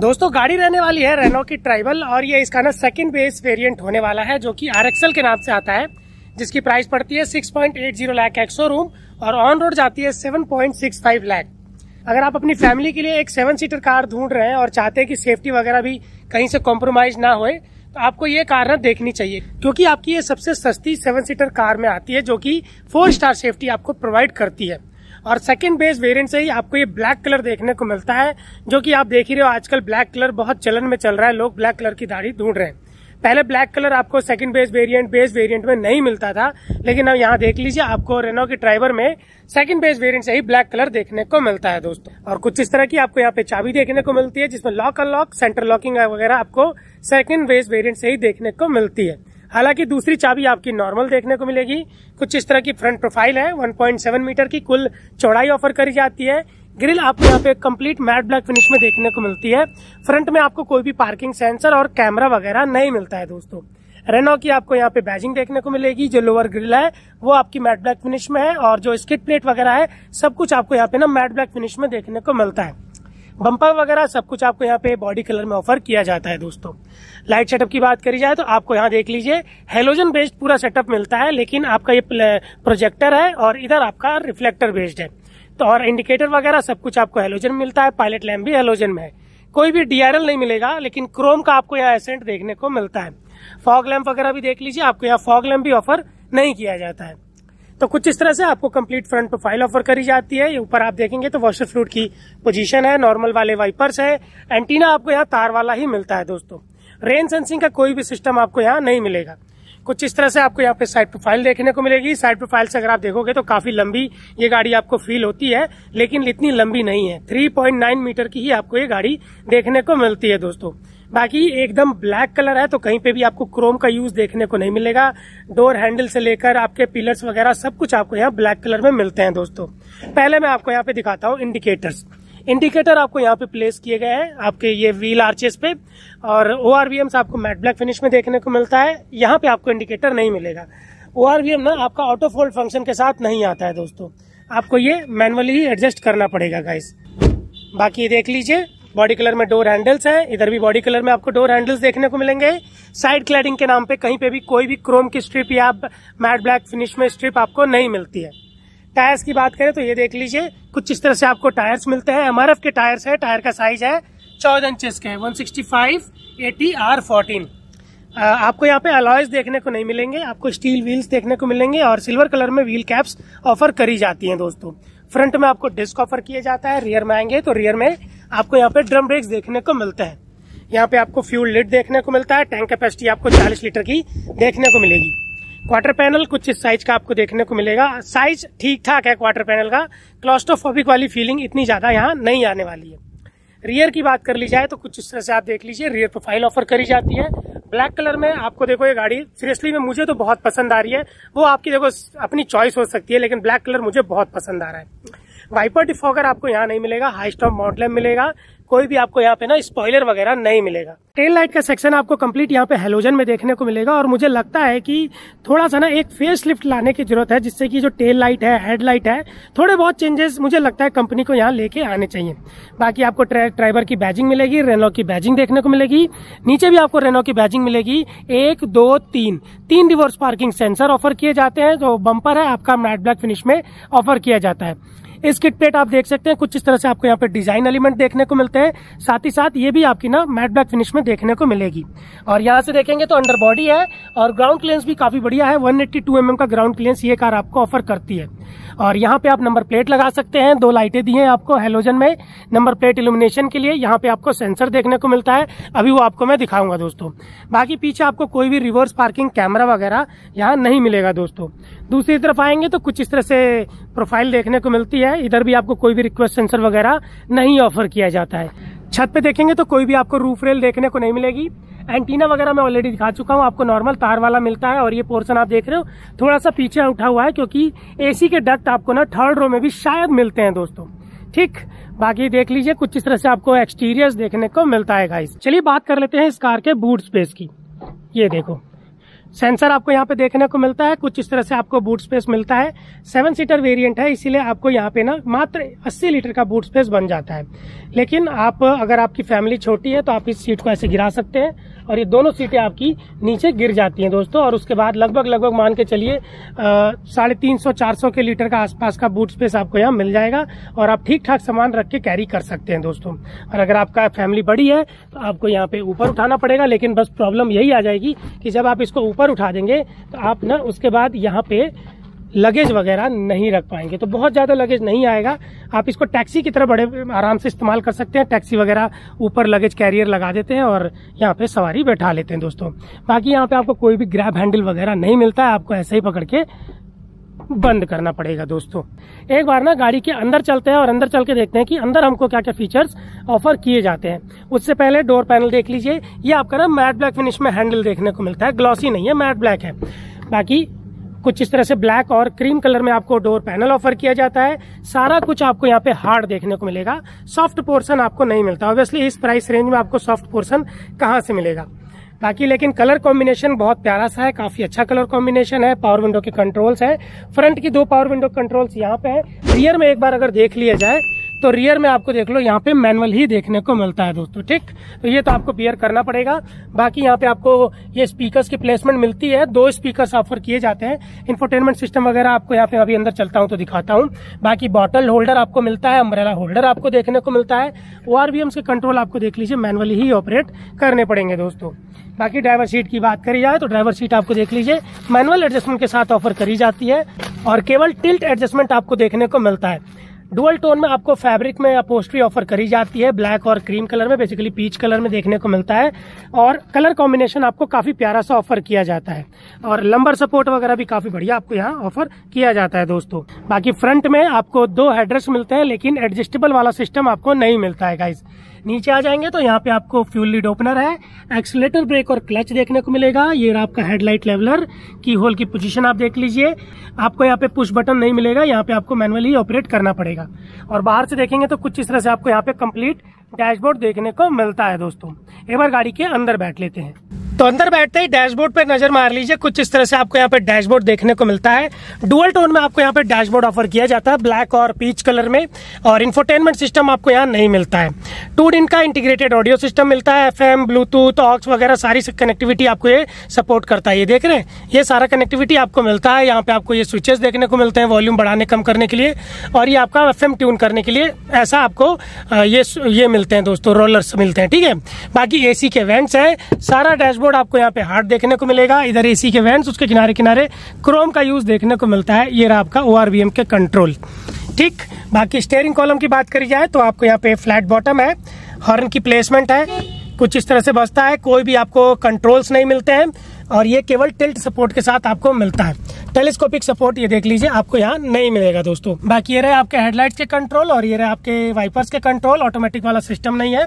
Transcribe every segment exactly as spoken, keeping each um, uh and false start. दोस्तों गाड़ी रहने वाली है रेनो की ट्राइबल और ये इसका ना सेकंड बेस वेरिएंट होने वाला है जो कि आरएक्सएल के नाम से आता है, जिसकी प्राइस पड़ती है छह पॉइंट अस्सी लाख एक्स शोरूम और ऑन रोड जाती है सात पॉइंट पैंसठ लाख। अगर आप अपनी फैमिली के लिए एक सेवन सीटर कार ढूंढ रहे हैं और चाहते हैं कि सेफ्टी वगैरह भी कहीं से कॉम्प्रोमाइज ना होए तो आपको ये कार ना देखनी चाहिए, क्योंकि आपकी ये सबसे सस्ती सेवन सीटर कार में आती है जो कि फोर स्टार सेफ्टी आपको प्रोवाइड करती है। और सेकंड बेस वेरिएंट से ही आपको ये ब्लैक कलर देखने को मिलता है, जो कि आप देख ही रहे हो आजकल ब्लैक कलर बहुत चलन में चल रहा है, लोग ब्लैक कलर की गाड़ी ढूंढ रहे हैं। पहले ब्लैक कलर आपको second base variant base variant में नहीं मिलता था, लेकिन अब यहाँ देख लीजिए आपको रेनो के ट्राइबर में सेकंड बेस वेरिएंट से ही ब्लैक कलर देखने को मिलता है दोस्तों। और कुछ इस तरह की आपको यहाँ पे चाबी देखने को मिलती है, जिसमें लॉक अनलॉक सेंटर लॉकिंग वगैरह आपको सेकंड बेस वेरिएंट से ही देखने को मिलती है। हालांकि दूसरी चाबी आपकी नॉर्मल देखने को मिलेगी। कुछ इस तरह की फ्रंट प्रोफाइल है, एक पॉइंट सात मीटर की कुल चौड़ाई ऑफर करी जाती है। ग्रिल आपको यहाँ पे कंप्लीट मैट ब्लैक फिनिश में देखने को मिलती है। फ्रंट में आपको कोई भी पार्किंग सेंसर और कैमरा वगैरह नहीं मिलता है दोस्तों। रेनो की आपको यहाँ पे बैजिंग देखने को मिलेगी, जो लोअर ग्रिल है वो आपकी मैट ब्लैक फिनिश में है और जो स्किड प्लेट वगैरह है सब कुछ आपको यहाँ पे ना मैट ब्लैक फिनिश में देखने को मिलता है। बम्पर वगैरह सब कुछ आपको यहाँ पे बॉडी कलर में ऑफर किया जाता है दोस्तों। लाइट सेटअप की बात करी जाए तो आपको यहाँ देख लीजिए हेलोजन बेस्ड पूरा सेटअप मिलता है, लेकिन आपका ये प्रोजेक्टर है और इधर आपका रिफ्लेक्टर बेस्ड है। तो और इंडिकेटर वगैरह सब कुछ आपको हेलोजन मिलता है, पायलट लैम्प भी हेलोजन में है। कोई भी डीआरएल नहीं मिलेगा, लेकिन क्रोम का आपको यहाँ एसेंट देखने को मिलता है। फॉग लैम्प वगैरह भी देख लीजिए, आपको यहाँ फॉग लैम्प भी ऑफर नहीं किया जाता है। तो कुछ इस तरह से आपको कंप्लीट फ्रंट प्रोफाइल ऑफर करी जाती है। ऊपर आप देखेंगे तो वॉशर फ्लूइड की पोजीशन है, नॉर्मल वाले वाइपर्स है, एंटीना आपको यहाँ तार वाला ही मिलता है दोस्तों। रेन सेंसिंग का कोई भी सिस्टम आपको यहाँ नहीं मिलेगा। कुछ इस तरह से आपको यहाँ पे साइड प्रोफाइल देखने को मिलेगी। साइड प्रोफाइल से अगर आप देखोगे तो काफी लंबी ये गाड़ी आपको फील होती है, लेकिन इतनी लंबी नहीं है। तीन पॉइंट नौ मीटर की ही आपको ये गाड़ी देखने को मिलती है दोस्तों। बाकी एकदम ब्लैक कलर है तो कहीं पे भी आपको क्रोम का यूज देखने को नहीं मिलेगा। डोर हैंडल से लेकर आपके पिलर्स वगैरह सब कुछ आपको यहाँ ब्लैक कलर में मिलते हैं दोस्तों। पहले मैं आपको यहाँ पे दिखाता हूँ इंडिकेटर्स। इंडिकेटर आपको यहाँ पे प्लेस किए गए हैं आपके ये व्हील आर्चेस पे, और ओआरवीएम आपको मैट ब्लैक फिनिश में देखने को मिलता है। यहाँ पे आपको इंडिकेटर नहीं मिलेगा। ओआरवीएम ना आपका ऑटो फोल्ड फंक्शन के साथ नहीं आता है दोस्तों, आपको ये मैनुअली ही एडजस्ट करना पड़ेगा गाइस। बाकी ये देख लीजिए बॉडी कलर में डोर हैंडल्स है, इधर भी बॉडी कलर में आपको डोर हैंडल्स देखने को मिलेंगे। साइड क्लैडिंग के नाम पे कहीं पे भी कोई भी क्रोम की स्ट्रिप या मैट ब्लैक फिनिश में स्ट्रिप आपको नहीं मिलती है। टायर्स की बात करें तो ये देख लीजिए कुछ इस तरह से आपको टायर्स मिलते हैं। एमआरएफ के टायर्स है। टायर का साइज है चौदह इंचेस के, one sixty five eighty R fourteen. आपको यहाँ पे अलॉयज देखने को नहीं मिलेंगे, आपको स्टील व्हील्स देखने को मिलेंगे और सिल्वर कलर में व्हील कैप्स ऑफर करी जाती हैं दोस्तों। फ्रंट में आपको डिस्क ऑफर किया जाता है। रियर में आएंगे तो रियर में आपको यहाँ पे ड्रम ब्रेक्स देखने को मिलते हैं। यहाँ पे आपको फ्यूल लिड देखने को मिलता है। टैंक कैपेसिटी आपको चालीस लीटर की देखने को मिलेगी। क्वार्टर पैनल कुछ इस साइज का आपको देखने को मिलेगा। साइज ठीक ठाक है क्वार्टर पैनल का, क्लॉस्ट्रोफोबिक वाली फीलिंग इतनी ज्यादा यहाँ नहीं आने वाली है। रियर की बात कर ली जाए तो कुछ इस तरह से आप देख लीजिए रियर प्रोफाइल ऑफर करी जाती है ब्लैक कलर में। आपको देखो ये गाड़ी सीरियसली में मुझे तो बहुत पसंद आ रही है, वो आपकी देखो अपनी चॉइस हो सकती है, लेकिन ब्लैक कलर मुझे बहुत पसंद आ रहा है। वाइपर डिफॉगर आपको यहाँ नहीं मिलेगा। हाई स्टॉप माउंट लैम्प मिलेगा, कोई भी आपको यहाँ पे ना स्पॉइलर वगैरह नहीं मिलेगा। टेल लाइट का सेक्शन आपको कंप्लीट यहाँ पे हेलोजन में देखने को मिलेगा। और मुझे लगता है कि थोड़ा सा ना एक फेस लिफ्ट लाने की जरूरत है, जिससे कि जो टेल लाइट है, हेड लाइट है, थोड़े बहुत चेंजेस मुझे लगता है कंपनी को यहाँ लेके आने चाहिए। बाकी आपको ट्राइबर की बैजिंग मिलेगी, रेनो की बैजिंग देखने को मिलेगी। नीचे भी आपको रेनो की बैजिंग मिलेगी। एक दो तीन तीन रिवर्स पार्किंग सेंसर ऑफर किए जाते हैं। जो बम्पर है आपका मैट ब्लैक फिनिश में ऑफर किया जाता है। इस किट प्लेट आप देख सकते हैं, कुछ इस तरह से आपको यहाँ पे डिजाइन एलिमेंट देखने को मिलते हैं। साथ ही साथ ये भी आपकी ना मैट ब्लैक फिनिश में देखने को मिलेगी। और यहाँ से देखेंगे तो अंडर बॉडी है और ग्राउंड क्लियरेंस भी काफी बढ़िया है। एक सौ बयासी एम एम का ग्राउंड क्लियरेंस ये कार आपको ऑफर करती है। और यहाँ पे आप नंबर प्लेट लगा सकते हैं। दो लाइटें दी हैं आपको हेलोजन में नंबर प्लेट इल्यूमिनेशन के लिए। यहाँ पे आपको सेंसर देखने को मिलता है, अभी वो आपको मैं दिखाऊंगा दोस्तों। बाकी पीछे आपको कोई भी रिवर्स पार्किंग कैमरा वगैरह यहाँ नहीं मिलेगा दोस्तों। दूसरी तरफ आएंगे तो कुछ इस तरह से प्रोफाइल देखने को मिलती है। इधर भी आपको कोई भी रिक्वेस्ट सेंसर वगैरह नहीं ऑफर किया जाता है। छत पे देखेंगे तो कोई भी आपको रूफ रेल देखने को नहीं मिलेगी। एंटीना वगैरह मैं ऑलरेडी दिखा चुका हूँ, आपको नॉर्मल तार वाला मिलता है। और ये पोर्शन आप देख रहे हो थोड़ा सा पीछे उठा हुआ है, क्योंकि एसी के डक्ट आपको ना थर्ड रो में भी शायद मिलते हैं दोस्तों। ठीक, बाकी देख लीजिए कुछ इस तरह से आपको एक्सटीरियर्स देखने को मिलता है गाइस। चलिए बात कर लेते हैं इस कार के बूट स्पेस की। ये देखो सेंसर आपको यहाँ पे देखने को मिलता है। कुछ इस तरह से आपको बूट स्पेस मिलता है। सेवन सीटर वेरिएंट है, इसीलिए आपको यहाँ पे ना मात्र अस्सी लीटर का बूट स्पेस बन जाता है। लेकिन आप अगर आपकी फैमिली छोटी है तो आप इस सीट को ऐसे गिरा सकते हैं और ये दोनों सीटें आपकी नीचे गिर जाती हैं दोस्तों। और उसके बाद लगभग लगभग मान के चलिए साढ़े तीन सौ चार सौ के लीटर का आसपास का बूट स्पेस आपको यहाँ मिल जाएगा और आप ठीक ठाक सामान रख के कैरी कर सकते हैं दोस्तों। और अगर आपका फैमिली बड़ी है तो आपको यहाँ पे ऊपर उठाना पड़ेगा, लेकिन बस प्रॉब्लम यही आ जाएगी कि जब आप इसको ऊपर उठा देंगे तो आप ना उसके बाद यहाँ पे लगेज वगैरह नहीं रख पाएंगे, तो बहुत ज़्यादा लगेज नहीं आएगा। आप इसको टैक्सी की तरह बड़े आराम से इस्तेमाल कर सकते हैं। टैक्सी वगैरह ऊपर लगेज कैरियर लगा देते हैं और यहाँ पे सवारी बैठा लेते हैं दोस्तों। बाकी यहाँ पे आपको कोई भी ग्रैब हैंडल वगैरह नहीं मिलता है, आपको ऐसे ही पकड़ के बंद करना पड़ेगा दोस्तों। एक बार ना गाड़ी के अंदर चलते हैं और अंदर चल के देखते हैं कि अंदर हमको क्या क्या फीचर्स ऑफर किए जाते हैं। उससे पहले डोर पैनल देख लीजिए। ये आपका ना मैट ब्लैक फिनिश में हैंडल देखने को मिलता है, ग्लॉसी नहीं है, मैट ब्लैक है। बाकी कुछ इस तरह से ब्लैक और क्रीम कलर में आपको डोर पैनल ऑफर किया जाता है। सारा कुछ आपको यहाँ पे हार्ड देखने को मिलेगा, सॉफ्ट पोर्शन आपको नहीं मिलता। ऑब्वियसली इस प्राइस रेंज में आपको सॉफ्ट पोर्शन कहाँ से मिलेगा। बाकी लेकिन कलर कॉम्बिनेशन बहुत प्यारा सा है, काफी अच्छा कलर कॉम्बिनेशन है। पावर विंडो के कंट्रोल्स हैं, फ्रंट की दो पावर विंडो कंट्रोल्स यहाँ पे है। रियर में एक बार अगर देख लिया जाए तो रियर में आपको देख लो यहाँ पे मैनुअल ही देखने को मिलता है दोस्तों, ठीक। तो ये तो आपको पेयर करना पड़ेगा। बाकी यहाँ पे आपको ये स्पीकर्स की प्लेसमेंट मिलती है, दो स्पीकर्स ऑफर किए जाते हैं। इंफोटेनमेंट सिस्टम वगैरह आपको यहाँ पे अभी अंदर चलता हूँ तो दिखाता हूँ। बाकी बॉटल होल्डर आपको मिलता है, अम्ब्रेला होल्डर आपको देखने को मिलता है। ओ आर वी एम के कंट्रोल आपको देख लीजिए मैनुअली ही ऑपरेट करने पड़ेंगे दोस्तों। बाकी ड्राइवर सीट की बात करी जाए तो ड्राइवर सीट आपको देख लीजिए मैनुअल एडजस्टमेंट के साथ ऑफर करी जाती है और केवल टिल्ट एडजस्टमेंट आपको देखने को मिलता है। डुअल टोन में आपको फैब्रिक में अपोस्ट्री ऑफर करी जाती है, ब्लैक और क्रीम कलर में, बेसिकली पीच कलर में देखने को मिलता है। और कलर कॉम्बिनेशन आपको काफ़ी प्यारा सा ऑफर किया जाता है और लंबर सपोर्ट वगैरह भी काफ़ी बढ़िया आपको यहाँ ऑफर किया जाता है दोस्तों। बाकी फ्रंट में आपको दो हेडरेस्ट मिलते हैं, लेकिन एडजस्टेबल वाला सिस्टम आपको नहीं मिलता है गाइस। नीचे आ जाएंगे तो यहाँ पे आपको फ्यूल लीड ओपनर है, एक्सीलेटर ब्रेक और क्लच देखने को मिलेगा। ये आपका हेडलाइट लेवलर, की होल की पोजीशन आप देख लीजिए। आपको यहाँ पे पुश बटन नहीं मिलेगा, यहाँ पे आपको मैनुअली ऑपरेट करना पड़ेगा। और बाहर से देखेंगे तो कुछ इस तरह से आपको यहाँ पे कंप्लीट डैशबोर्ड देखने को मिलता है दोस्तों। एक बार गाड़ी के अंदर बैठ लेते हैं तो अंदर बैठते ही डैशबोर्ड पर नजर मार लीजिए। कुछ इस तरह से आपको यहाँ पे डैशबोर्ड देखने को मिलता है। डुअल टोन में आपको यहाँ पे डैशबोर्ड ऑफर किया जाता है, ब्लैक और पीच कलर में। और इंफोटेनमेंट सिस्टम आपको यहाँ नहीं मिलता है। टू डिन का इंटीग्रेटेड ऑडियो सिस्टम मिलता है, एफ एम, ब्लूटूथ, ऑक्स वगैरह सारी कनेक्टिविटी आपको ये सपोर्ट करता है। ये देख रहे हैं, ये सारा कनेक्टिविटी आपको मिलता है। यहाँ पे आपको ये स्विचेस देखने को मिलते हैं वॉल्यूम बढ़ाने कम करने के लिए, और ये आपका एफ एम ट्यून करने के लिए ऐसा आपको ये ये मिलते हैं दोस्तों, रोलर्स मिलते हैं, ठीक है। बाकी ए सी के वेंट्स हैं, सारा डैशबोर्ड आपको यहाँ पे हार्ड देखने को मिलेगा। इधर एसी के वेंट्स, उसके किनारे किनारे क्रोम का यूज देखने को मिलता है। ये रहा आपका ओ आर वी एम के कंट्रोल, ठीक। बाकी स्टीयरिंग कॉलम की बात करी जाए तो आपको यहाँ पे फ्लैट बॉटम है, हॉर्न की प्लेसमेंट है, कुछ इस तरह से बजता है। कोई भी आपको कंट्रोल्स नहीं मिलते हैं और ये केवल टिल्ट सपोर्ट के साथ आपको मिलता है। टेलीस्कोपिक सपोर्ट ये देख लीजिए आपको यहाँ नहीं मिलेगा दोस्तों। बाकी ये रहे आपके हेडलाइट्स के कंट्रोल और ये रहे आपके वाइपर्स के कंट्रोल। ऑटोमेटिक वाला सिस्टम नहीं है।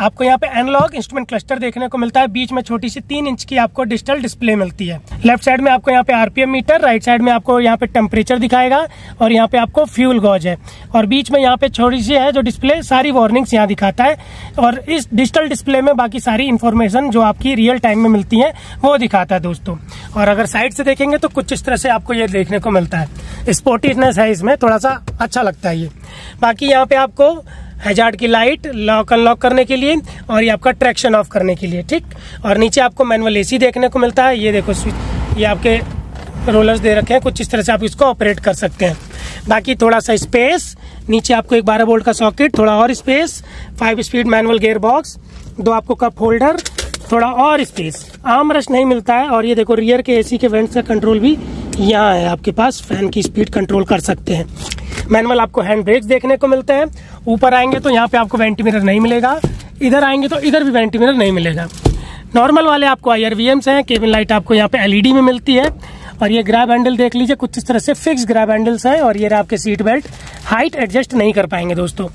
आपको यहाँ पे एनालॉग इंस्ट्रूमेंट क्लस्टर देखने को मिलता है। बीच में छोटी सी तीन इंच की आपको डिजिटल डिस्प्ले मिलती है। लेफ्ट साइड में आपको यहाँ पे R P M meter, right side में आपको यहाँ पे टेम्परेचर दिखाएगा और यहाँ पे आपको फ्यूल गॉज है और बीच में यहाँ पे छोटी सी है जो डिस्प्ले सारी वार्निंग्स यहाँ दिखाता है। और इस डिजिटल डिस्प्ले में बाकी सारी इन्फॉर्मेशन जो आपकी रियल टाइम में मिलती है वो दिखाता है दोस्तों। और अगर साइड से देखेंगे तो कुछ इस तरह से आपको ये देखने को मिलता है। स्पोर्टीनेस है इसमें, थोड़ा सा अच्छा लगता है ये। बाकी यहाँ पे आपको हैजार्ड की लाइट लॉक अनलॉक करने के लिए और ये आपका ट्रैक्शन ऑफ करने के लिए, ठीक। और नीचे आपको मैनुअल एसी देखने को मिलता है। ये देखो, ये आपके रोलर्स दे रखे हैं, कुछ इस तरह से आप इसको ऑपरेट कर सकते हैं। बाकी थोड़ा सा स्पेस, नीचे आपको एक बारह वोल्ट का सॉकेट, थोड़ा और space, five speed manual gear box, दो आपको कप होल्डर, थोड़ा और स्पेस। आम रश नहीं मिलता है। और ये देखो रियर के एसी के वेंट्स का कंट्रोल भी यहाँ है आपके पास, फैन की स्पीड कंट्रोल कर सकते हैं। मैनुअल आपको हैंड ब्रेक्स देखने को मिलते हैं। ऊपर आएंगे तो यहाँ पे आपको वेंटीमीटर नहीं मिलेगा, इधर आएंगे तो इधर भी वेंटीमीटर नहीं मिलेगा। नॉर्मल वाले आपको आई आर वी एम्स हैं। केबिन लाइट आपको यहाँ पे एल ई डी में मिलती है। और ये ग्रैब हैंडल देख लीजिए, कुछ इस तरह से फिक्स ग्रैब हैंडल्स हैं। और ये आपके सीट बेल्ट हाइट एडजस्ट नहीं कर पाएंगे दोस्तों।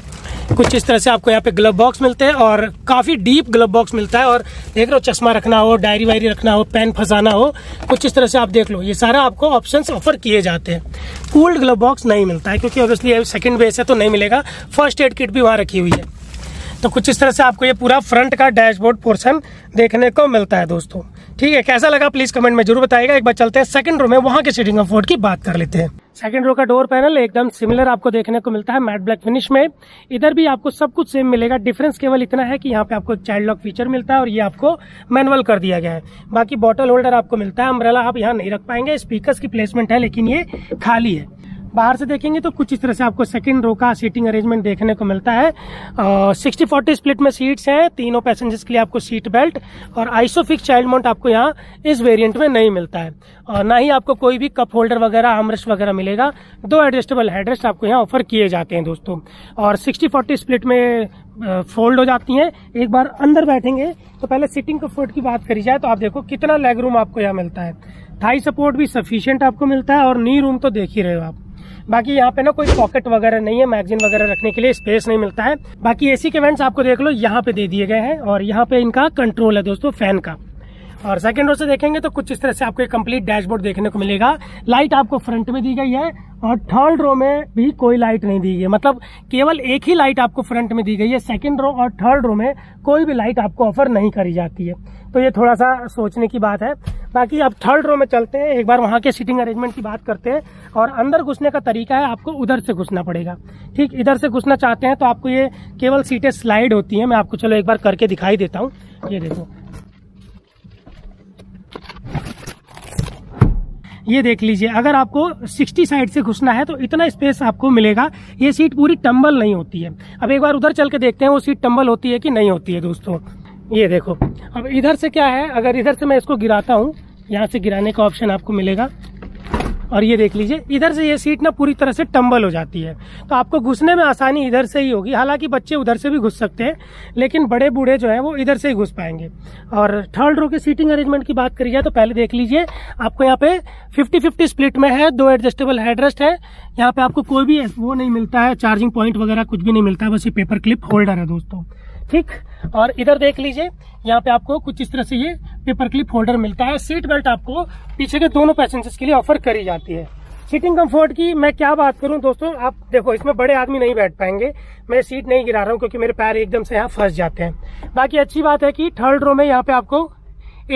कुछ इस तरह से आपको यहाँ पे ग्लव बॉक्स मिलते हैं और काफ़ी डीप ग्लव बॉक्स मिलता है। और देख लो, चश्मा रखना हो, डायरी वायरी रखना हो, पेन फंसाना हो, कुछ इस तरह से आप देख लो, ये सारा आपको ऑप्शंस ऑफर किए जाते हैं। कूल्ड ग्लव बॉक्स नहीं मिलता है क्योंकि ऑब्वियसली सेकंड बेस है तो नहीं मिलेगा। फर्स्ट एड किट भी वहाँ रखी हुई है। तो कुछ इस तरह से आपको ये पूरा फ्रंट का डैशबोर्ड पोर्शन देखने को मिलता है दोस्तों। ठीक है, कैसा लगा प्लीज कमेंट में जरूर बताएगा। एक बार चलते हैं सेकंड रो में, वहाँ के सीटिंग कंफर्ट की बात कर लेते हैं। सेकंड रो का डोर पैनल एकदम सिमिलर आपको देखने को मिलता है मैट ब्लैक फिनिश में। इधर भी आपको सब कुछ सेम मिलेगा, डिफरेंस केवल इतना है कि यहाँ पे आपको चाइल्ड लॉक फीचर मिलता है और ये आपको मैनुअल कर दिया गया है। बाकी बॉटल होल्डर आपको मिलता है, अम्ब्रेला आप यहाँ नहीं रख पाएंगे, स्पीकर की प्लेसमेंट है लेकिन ये खाली है। बाहर से देखेंगे तो कुछ इस तरह से आपको सेकंड रो का सीटिंग अरेंजमेंट देखने को मिलता है। सिक्सटी फोर्टी स्प्लिट में सीट्स हैं, तीनों पैसेंजर्स के लिए आपको सीट बेल्ट और आईसो फिक्स चाइल्ड माउंट आपको यहाँ इस वेरिएंट में नहीं मिलता है और ना ही आपको कोई भी कप होल्डर वगैरह आर्मरेस्ट वगैरह मिलेगा। दो एडजस्टेबल हेडरेस्ट आपको यहाँ ऑफर किए जाते हैं दोस्तों, और सिक्सटी फोर्टी स्प्लिट में फोल्ड हो जाती हैं। एक बार अंदर बैठेंगे तो पहले सीटिंग कंफर्ट की बात करी जाए तो आप देखो कितना लेग रूम आपको यहाँ मिलता है, थाई सपोर्ट भी सफिशिएंट आपको मिलता है और नी रूम तो देख ही रहे हो आप। बाकी यहाँ पे ना कोई पॉकेट वगैरह नहीं है, मैगजीन वगैरह रखने के लिए स्पेस नहीं मिलता है। बाकी एसी के वेंट्स आपको देख लो यहाँ पे दे दिए गए हैं और यहाँ पे इनका कंट्रोल है दोस्तों फैन का। और सेकंड रो से देखेंगे तो कुछ इस तरह से आपको एक कंप्लीट डैशबोर्ड देखने को मिलेगा। लाइट आपको फ्रंट में दी गई है और थर्ड रो में भी कोई लाइट नहीं दी गई है, मतलब केवल एक ही लाइट आपको फ्रंट में दी गई है। सेकंड रो और थर्ड रो में कोई भी लाइट आपको ऑफर नहीं करी जाती है, तो ये थोड़ा सा सोचने की बात है। बाकी आप थर्ड रो में चलते हैं, एक बार वहाँ के सीटिंग अरेंजमेंट की बात करते हैं। और अंदर घुसने का तरीका है, आपको उधर से घुसना पड़ेगा। ठीक इधर से घुसना चाहते हैं तो आपको ये केवल सीटें स्लाइड होती हैं। मैं आपको चलो एक बार करके दिखाई देता हूँ, ये देखो, ये देख लीजिए। अगर आपको साठ साइड से घुसना है तो इतना स्पेस आपको मिलेगा, ये सीट पूरी टंबल नहीं होती है। अब एक बार उधर चल के देखते हैं वो सीट टंबल होती है कि नहीं होती है दोस्तों। ये देखो, अब इधर से क्या है, अगर इधर से मैं इसको गिराता हूँ, यहाँ से गिराने का ऑप्शन आपको मिलेगा और ये देख लीजिए इधर से ये सीट ना पूरी तरह से टंबल हो जाती है। तो आपको घुसने में आसानी इधर से ही होगी, हालांकि बच्चे उधर से भी घुस सकते हैं लेकिन बड़े बूढ़े जो हैं वो इधर से ही घुस पाएंगे। और थर्ड रो के सीटिंग अरेंजमेंट की बात करिए तो पहले देख लीजिए आपको यहाँ पे फिफ्टी फिफ्टी स्प्लिट में है, दो एडजस्टेबल हेडरेस्ट है। यहाँ पे आपको कोई भी वो नहीं मिलता है, चार्जिंग पॉइंट वगैरह कुछ भी नहीं मिलता है, बस ये पेपर क्लिप होल्डर है दोस्तों। ठीक, और इधर देख लीजिए यहाँ पे आपको कुछ इस तरह से ये पेपर क्लिप होल्डर मिलता है। सीट बेल्ट आपको पीछे के दोनों पैसेंजर्स के लिए ऑफर करी जाती है। सीटिंग कंफर्ट की मैं क्या बात करूं दोस्तों, आप देखो इसमें बड़े आदमी नहीं बैठ पाएंगे। मैं सीट नहीं गिरा रहा हूं क्योंकि मेरे पैर एकदम से यहाँ फंस जाते हैं। बाकी अच्छी बात है कि थर्ड रो में यहाँ पे आपको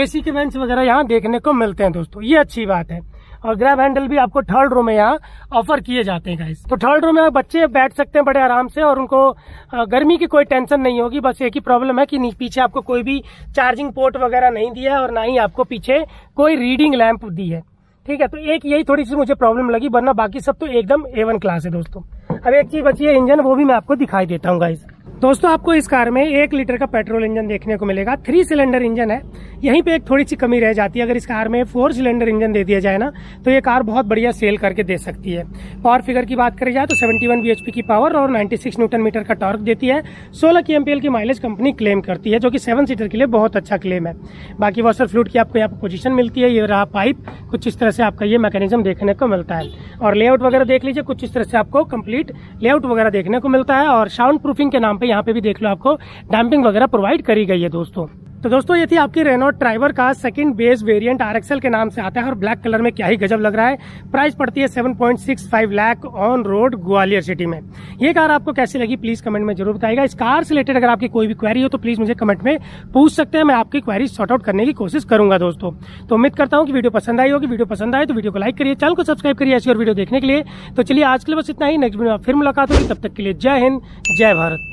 एसी के वेंट्स वगैरह यहाँ देखने को मिलते हैं दोस्तों, ये अच्छी बात है। और ग्रैब हैंडल भी आपको थर्ड रो में यहाँ ऑफर किए जाते हैं गाइस। तो थर्ड रो में बच्चे बैठ सकते हैं बड़े आराम से और उनको गर्मी की कोई टेंशन नहीं होगी। बस एक ही प्रॉब्लम है कि पीछे आपको कोई भी चार्जिंग पोर्ट वगैरह नहीं दिया है और ना ही आपको पीछे कोई रीडिंग लैंप दी है। ठीक है, तो एक यही थोड़ी सी मुझे प्रॉब्लम लगी, वरना बाकी सब तो एकदम ए वन क्लास है दोस्तों। अब एक चीज बची है इंजन, वो भी मैं आपको दिखाई देता हूँ गाइस। दोस्तों आपको इस कार में एक लीटर का पेट्रोल इंजन देखने को मिलेगा, थ्री सिलेंडर इंजन है। यहीं पे एक थोड़ी सी कमी रह जाती है, अगर इस कार में फोर सिलेंडर इंजन दे दिया जाए ना तो ये कार बहुत बढ़िया सेल करके दे सकती है। पावर फिगर की बात करी जाए तो इकहत्तर बीएचपी की पावर और छियानवे न्यूटन मीटर का टॉर्क देती है। सोलह के एमपीएल की माइलेज कंपनी क्लेम करती है, जो कि सेवन सीटर के लिए बहुत अच्छा क्लेम है। बाकी वॉशर फ्लूइड की आपको यहाँ पर पोजीशन मिलती है, ये रहा पाइप, कुछ इस तरह से आपका ये मैकेनिज्म देखने को मिलता है। और लेआउट वगैरह देख लीजिए, कुछ इस तरह से आपको कंप्लीट लेआउट वगैरह देखने को मिलता है। और साउंड प्रूफिंग के नाम पर यहाँ पे भी देख लो आपको डैम्पिंग वगैरह प्रोवाइड करी गई है दोस्तों। तो दोस्तों ये थी आपकी रेनॉल्ट ट्राइबर का सेकंड बेस वेरिएंट, आरएक्सएल के नाम से आता है और ब्लैक कलर में क्या ही गजब लग रहा है। प्राइस पड़ती है सात पॉइंट छह पाँच lakh on road Gwalior city में। ये कार आपको कैसी लगी प्लीज कमेंट में जरूर बताएगा। इस कार से रिलेटेड अगर आपकी कोई भी क्वेरी हो तो प्लीज मुझे कमेंट में पूछ सकते हैं, मैं आपकी क्वेरी सॉर्ट आउट करने की कोशिश करूंगा दोस्तों। तो उम्मीद करता हूँ कि वीडियो पसंद आई होगी। वीडियो पसंद आए तो वीडियो को लाइक करिए, चैनल को सब्सक्राइब करिए ऐसी और वीडियो देखने के लिए। तो चलिए आज के लिए बस इतना ही, नेक्स्ट वीडियो में फिर मुलाकात होगी, तब तक के लिए जय हिंद जय भारत।